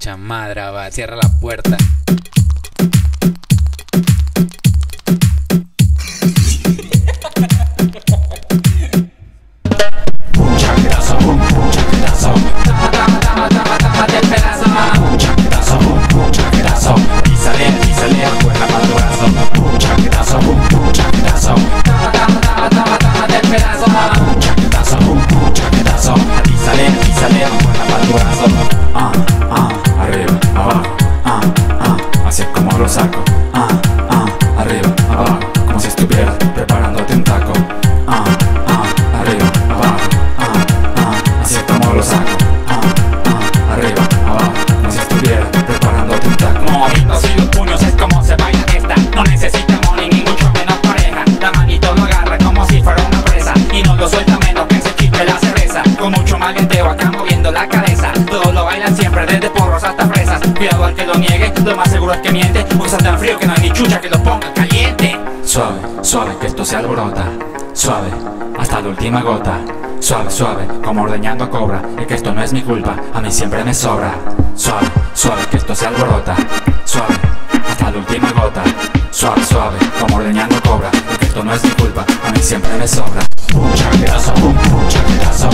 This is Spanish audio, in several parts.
Chamadra, va, cierra la puerta. Saco, arriba, abajo, como si estuvieras preparándote un taco. Arriba, abajo, así es como lo saco. Arriba, abajo, como si estuvieras preparándote un taco. Movitos y los puños es como se baila esta. No necesitamos ni mucho menos pareja. La manito lo agarra como si fuera una presa y no lo suelta menos que se chipe la cerveza. Con mucho maleanteo acá moviendo la cabeza. Todos lo bailan siempre desde porros hasta fresas. Cuidado al que lo niegue, lo más seguro es que miente. Usa tan frío que no hay ni chucha que lo ponga caliente. Suave, suave, que esto se alborota. Suave, hasta la última gota. Suave, suave, como ordeñando a cobra. Y que esto no es mi culpa, a mí siempre me sobra. Suave, suave, que esto se alborota. Suave, hasta la última gota. Suave, suave, como ordeñando a cobra. Y que esto no es mi culpa, a mí siempre me sobra. Chaquetazo, chaquetazo.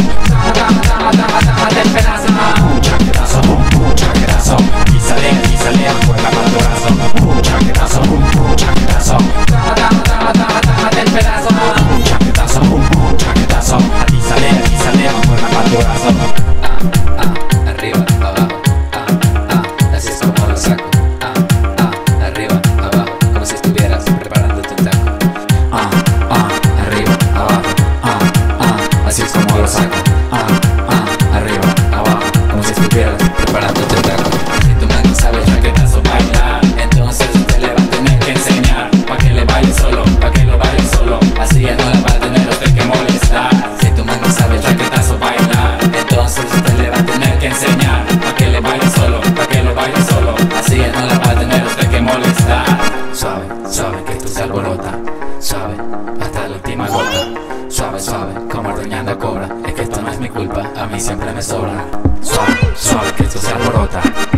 Arriba, abajo, como si estuvieras preparando tu taco. Si tu man no sabes chaquetazo bailar, entonces usted le va a tener que enseñar. Pa' que le baile solo, pa' que lo baile solo, así ya no la va a tener usted que molestar. Si tu man no sabes chaquetazo bailar, entonces usted le va a tener que enseñar. Pa' que le baile solo, pa' que lo baile solo, así ya no la va a tener usted que molestar. Suave, suave, que tú se alborota. Suave, hasta la última gota. Suave, suave, como ordeñando a cobra. Es que esto no es mi culpa, a mí siempre me sobra. Suave, suave, que esto se alborota.